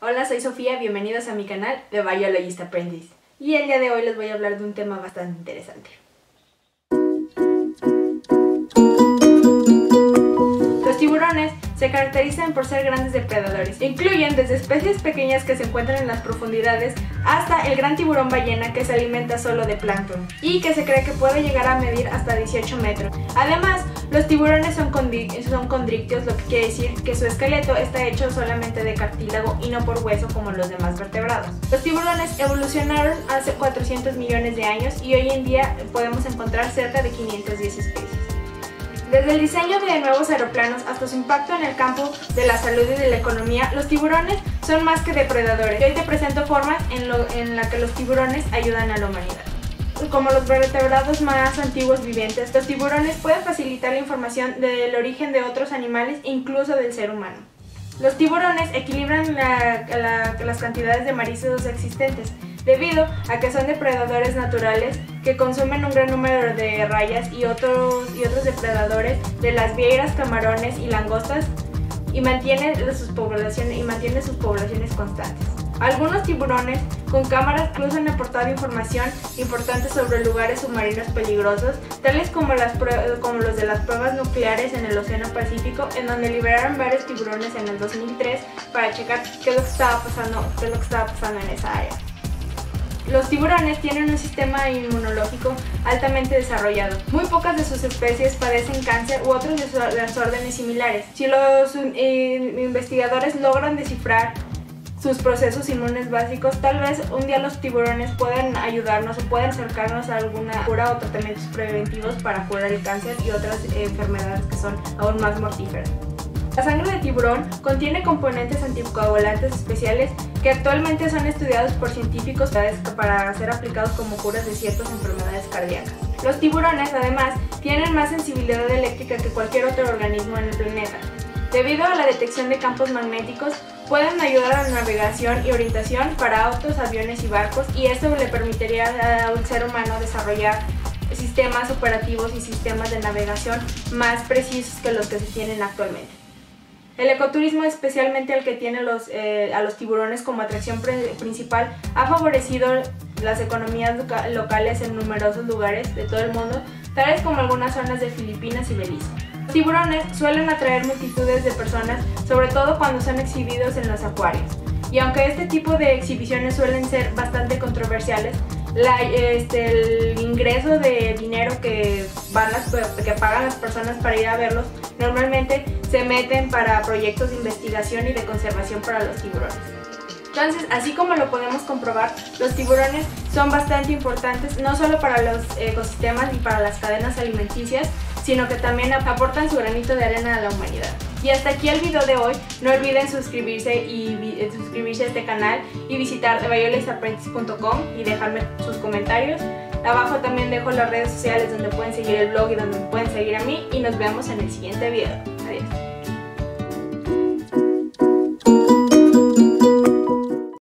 Hola, soy Sofía, bienvenidos a mi canal The Biologist Apprentice. Y el día de hoy les voy a hablar de un tema bastante interesante. Los tiburones se caracterizan por ser grandes depredadores. Incluyen desde especies pequeñas que se encuentran en las profundidades hasta el gran tiburón ballena, que se alimenta solo de plancton y que se cree que puede llegar a medir hasta 18 metros. Además, los tiburones son condrictos, lo que quiere decir que su esqueleto está hecho solamente de cartílago y no por hueso como los demás vertebrados. Los tiburones evolucionaron hace 400 millones de años y hoy en día podemos encontrar cerca de 510 especies. Desde el diseño de nuevos aeroplanos hasta su impacto en el campo de la salud y de la economía, los tiburones son más que depredadores. Hoy te presento formas en la que los tiburones ayudan a la humanidad. Como los vertebrados más antiguos vivientes, los tiburones pueden facilitar la información del origen de otros animales e incluso del ser humano. Los tiburones equilibran las cantidades de mariscos existentes, debido a que son depredadores naturales que consumen un gran número de rayas y otros depredadores de las vieiras, camarones y langostas, y mantienen sus poblaciones constantes. Algunos tiburones con cámaras incluso han aportado información importante sobre lugares submarinos peligrosos, tales como los de las pruebas nucleares en el Océano Pacífico, en donde liberaron varios tiburones en el 2003 para checar qué es lo que estaba pasando en esa área. Los tiburones tienen un sistema inmunológico altamente desarrollado. Muy pocas de sus especies padecen cáncer u otros desórdenes similares. Si los investigadores logran descifrar sus procesos inmunes básicos, tal vez un día los tiburones puedan ayudarnos o pueden acercarnos a alguna cura o tratamientos preventivos para curar el cáncer y otras enfermedades que son aún más mortíferas. La sangre de tiburón contiene componentes anticoagulantes especiales que actualmente son estudiados por científicos para ser aplicados como curas de ciertas enfermedades cardíacas. Los tiburones, además, tienen más sensibilidad eléctrica que cualquier otro organismo en el planeta. Debido a la detección de campos magnéticos, pueden ayudar a la navegación y orientación para autos, aviones y barcos, y esto le permitiría a un ser humano desarrollar sistemas operativos y sistemas de navegación más precisos que los que se tienen actualmente. El ecoturismo, especialmente el que tiene a los tiburones como atracción principal, ha favorecido las economías locales en numerosos lugares de todo el mundo, tales como algunas zonas de Filipinas y Belice. Los tiburones suelen atraer multitudes de personas, sobre todo cuando son exhibidos en los acuarios. Y aunque este tipo de exhibiciones suelen ser bastante controversiales, el ingreso de dinero que pagan las personas para ir a verlos normalmente se meten para proyectos de investigación y de conservación para los tiburones. Entonces, así como lo podemos comprobar, los tiburones son bastante importantes no solo para los ecosistemas y para las cadenas alimenticias, sino que también aportan su granito de arena a la humanidad. Y hasta aquí el video de hoy. No olviden suscribirse a este canal y visitar thebiologistapprentice.com y dejarme sus comentarios. Abajo también dejo las redes sociales donde pueden seguir el blog y donde pueden seguir a mí, y nos vemos en el siguiente video. Adiós.